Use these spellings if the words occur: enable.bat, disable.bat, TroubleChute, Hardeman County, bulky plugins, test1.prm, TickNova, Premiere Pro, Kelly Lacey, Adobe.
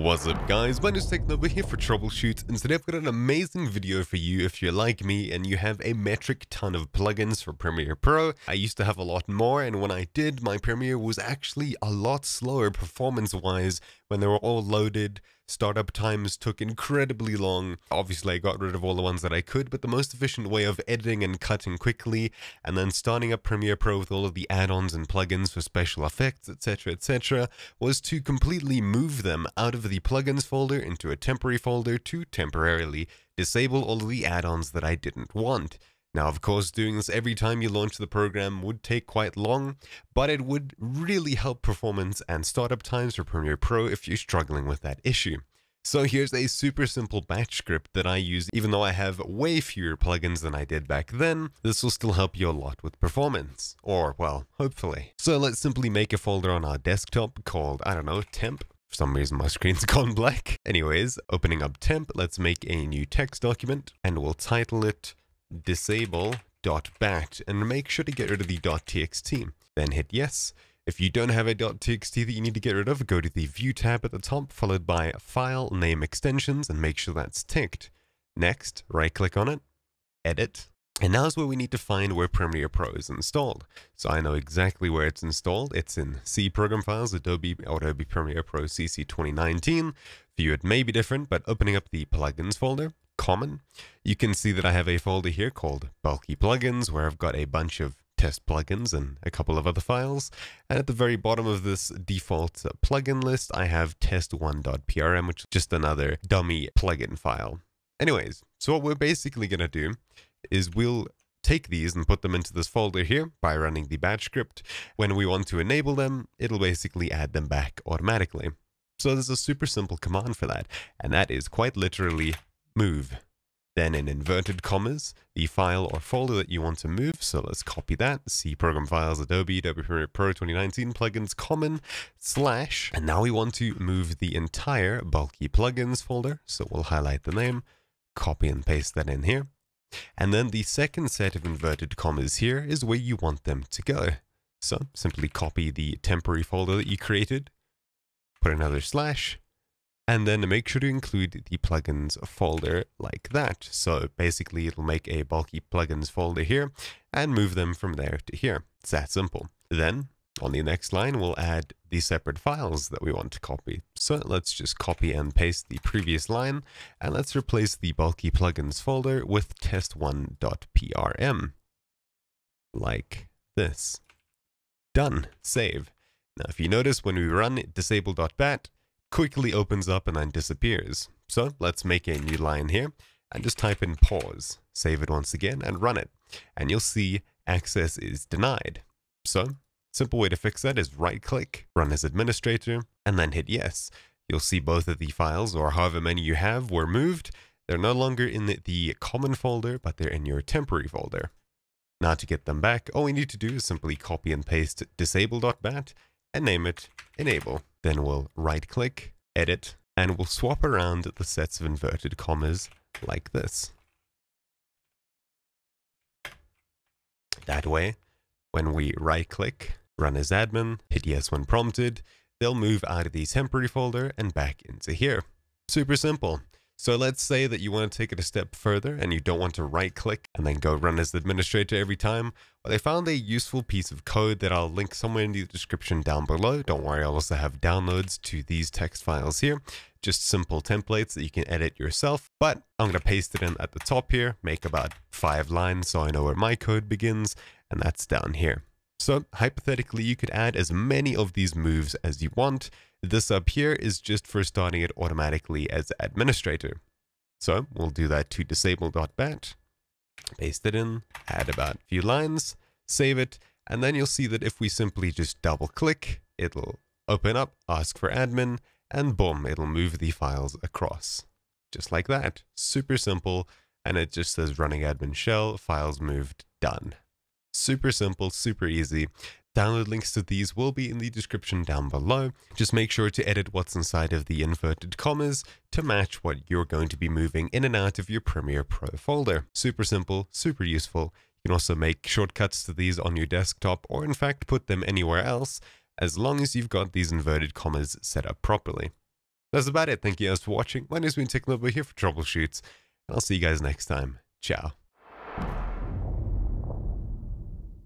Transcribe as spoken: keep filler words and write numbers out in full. What's up guys, my name is TickNova here for TroubleChute, and today I've got an amazing video for you if you're like me and you have a metric ton of plugins for Premiere Pro. I used to have a lot more, and when I did, my Premiere was actually a lot slower performance-wise when they were all loaded. Startup times took incredibly long. Obviously, I got rid of all the ones that I could, but the most efficient way of editing and cutting quickly, and then starting up Premiere Pro with all of the add-ons and plugins for special effects, et cetera, et cetera, was to completely move them out of the plugins folder into a temporary folder to temporarily disable all of the add-ons that I didn't want. Now, of course, doing this every time you launch the program would take quite long, but it would really help performance and startup times for Premiere Pro if you're struggling with that issue. So here's a super simple batch script that I use. Even though I have way fewer plugins than I did back then, this will still help you a lot with performance. Or, well, hopefully. So let's simply make a folder on our desktop called, I don't know, temp. For some reason, my screen's gone black. Anyways, opening up temp, let's make a new text document, and we'll title it disable.bat, and make sure to get rid of the .txt. Then hit yes. If you don't have a .txt that you need to get rid of, go to the View tab at the top, followed by File, Name Extensions, and make sure that's ticked. Next, right-click on it, Edit, and now is where we need to find where Premiere Pro is installed. So I know exactly where it's installed. It's in C Program Files, Adobe, Adobe Premiere Pro C C twenty nineteen. View it may be different, but opening up the Plugins folder, Common, you can see that I have a folder here called Bulky Plugins, where I've got a bunch of test plugins and a couple of other files. And at the very bottom of this default plugin list, I have test one dot P R M, which is just another dummy plugin file. Anyways, so what we're basically going to do is we'll take these and put them into this folder here by running the batch script. When we want to enable them, it'll basically add them back automatically. So there's a super simple command for that, and that is quite literally move. Then in inverted commas, the file or folder that you want to move. So let's copy that. C Program Files, Adobe, Adobe Premiere Pro twenty nineteen, Plugins, Common, slash. And now we want to move the entire Bulky Plugins folder. So we'll highlight the name, copy and paste that in here. And then the second set of inverted commas here is where you want them to go. So simply copy the temporary folder that you created, put another slash, and then make sure to include the plugins folder like that. So basically it'll make a bulky plugins folder here and move them from there to here. It's that simple. Then on the next line, we'll add the separate files that we want to copy. So let's just copy and paste the previous line, and let's replace the bulky plugins folder with test one dot P R M like this. Done. Save. Now, if you notice, when we run disable.bat, quickly opens up and then disappears. So let's make a new line here and just type in pause, save it once again and run it. And you'll see access is denied. So simple way to fix that is right click, run as administrator, and then hit yes. You'll see both of the files, or however many you have, were moved. They're no longer in the, the common folder, but they're in your temporary folder. Now to get them back, all we need to do is simply copy and paste disable.bat and name it enable. Then we'll right-click, edit, and we'll swap around the sets of inverted commas like this. That way, when we right-click, run as admin, hit yes when prompted, they'll move out of the temporary folder and back into here. Super simple. So let's say that you want to take it a step further and you don't want to right-click and then go run as administrator every time. Well, I found a useful piece of code that I'll link somewhere in the description down below. Don't worry, I'll also have downloads to these text files here. Just simple templates that you can edit yourself. But I'm going to paste it in at the top here, make about five lines so I know where my code begins, and that's down here. So hypothetically, you could add as many of these moves as you want. This up here is just for starting it automatically as administrator. So we'll do that to disable.bat, paste it in, add about a few lines, save it, and then you'll see that if we simply just double click, it'll open up, ask for admin, and boom, it'll move the files across. Just like that. Super simple. And it just says running admin shell, files moved, done. Super simple, super easy. Download links to these will be in the description down below. Just make sure to edit what's inside of the inverted commas to match what you're going to be moving in and out of your Premiere Pro folder. Super simple, super useful. You can also make shortcuts to these on your desktop, or in fact put them anywhere else, as long as you've got these inverted commas set up properly. That's about it. Thank you guys for watching. My name's been TickNova here for TroubleChute, and I'll see you guys next time. Ciao.